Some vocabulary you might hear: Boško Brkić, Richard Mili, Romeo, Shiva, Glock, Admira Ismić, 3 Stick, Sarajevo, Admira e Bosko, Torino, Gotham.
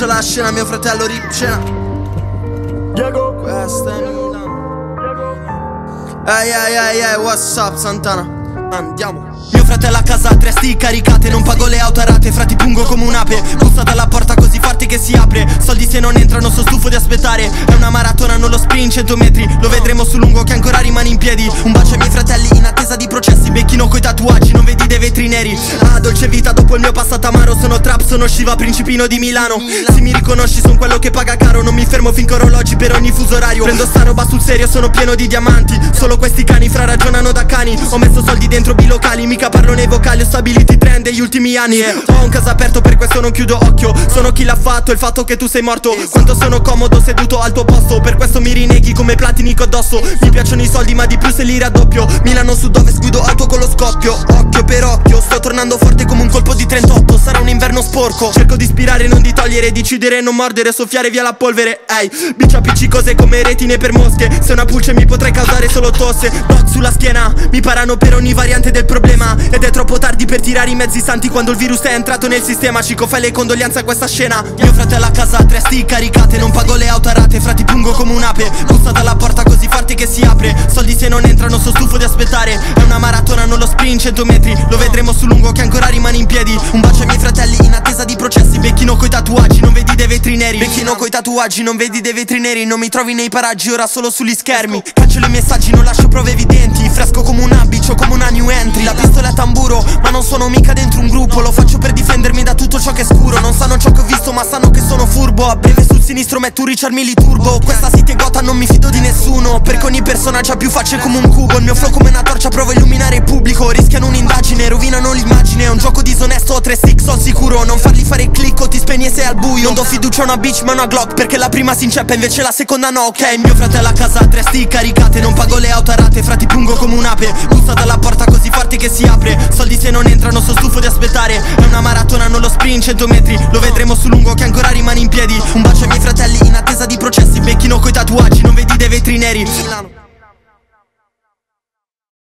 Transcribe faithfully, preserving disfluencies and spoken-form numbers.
faccio la scena, mio fratello ripcena. Diego, questa è Milano. Ehi ehi ehi ehi, what's up Santana? Andiamo. Mio fratello a casa, tre sti caricate. Non pago le auto a rate, frati pungo come un'ape. Bussa dalla porta così forte che si apre. Soldi se non entrano, sto stufo di aspettare. È una maratona, non lo sprint, cento metri. Lo vedremo sul lungo che ancora rimane in piedi. Un bacio ai miei fratelli in attesa di processi. Becchino coi tatuaggi, non vedi dei vetri neri. Ah, dolce vita dopo il mio passato amaro. Sono trap, sono Shiva, principino di Milano. Se mi riconosci, son quello che paga caro. Non mi fermo finché orologi per ogni fuso orario. Prendo sta roba sul serio, sono pieno di diamanti. Solo questi cani, fra ragionano da cani. Ho messo soldi dentro dentro bilocali, mica parlo nei vocali, ho stabiliti trend degli ultimi anni e eh. Ho un caso aperto, per questo non chiudo occhio. Sono chi l'ha fatto, il fatto che tu sei morto. Quanto sono comodo seduto al tuo posto, per questo mi rineghi come platinico addosso. Mi piacciono i soldi ma di più se li raddoppio. Milano sud dove sguido auto con lo scoppio. Occhio per occhio, sto tornando forte come un colpo di trentotto. Sarà un inverno sporco, cerco di ispirare, non di togliere. Decidere, non mordere, soffiare via la polvere. Ehi, hey, bici appiccicose come retine per mosche. Se una pulce mi potrei causare solo tosse. Dot sulla schiena, mi parano per ogni variante del problema, ed è troppo tardi per tirare i mezzi santi quando il virus è entrato nel sistema. Cico, fai le condoglianze a questa scena. Mio fratello a casa, tre sti caricate. Non pago le auto a rate, frati pungo come un'ape. Bussa dalla porta così forte che si apre. Soldi se non entrano, sto stufo di aspettare. È una maratona, non lo sprint, cento metri. Lo vedremo sul lungo che ancora rimane in piedi. Un bacio ai miei fratelli in attesa di processi. Becchino coi tatuaggi, non vedi dei vetri neri. Becchino coi tatuaggi, non vedi dei vetri neri. Non mi trovi nei paraggi, ora solo sugli schermi. Caccio i messaggi, non lascio prove evidenti. Fresco come un abbicio, come una new entry. La pistola è tamburo, ma non sono mica dentro un gruppo. Lo faccio per difendermi da tutto ciò che è scuro. Non sanno ciò che ho visto, ma sanno che sono furbo. A breve sul sinistro metto un Richard Mili turbo. Questa city è Gotham, non mi fido di nessuno. Perché ogni personaggio ha più facce come un cubo. Il mio flow come una torcia, provo a illuminare il pubblico. Rischiano un'indagine, rovinano l'immagine. È un gioco disonesto, ho tre stick, sono sicuro. Non farli fare click o ti spegni e sei al buio. Non do fiducia a una bitch ma una Glock, perché la prima si inceppa invece la seconda no, ok? Mio fratello a casa, tre stick caricate. Non pago le auto a rate, frati pungo come un'ape. Bussa dalla porta così forte che si apre. Soldi se non entrano, sto stufo di aspettare. È una maratona, non lo sprint, cento metri. Lo vedremo sul lungo che ancora rimane in piedi. Un bacio ai miei fratelli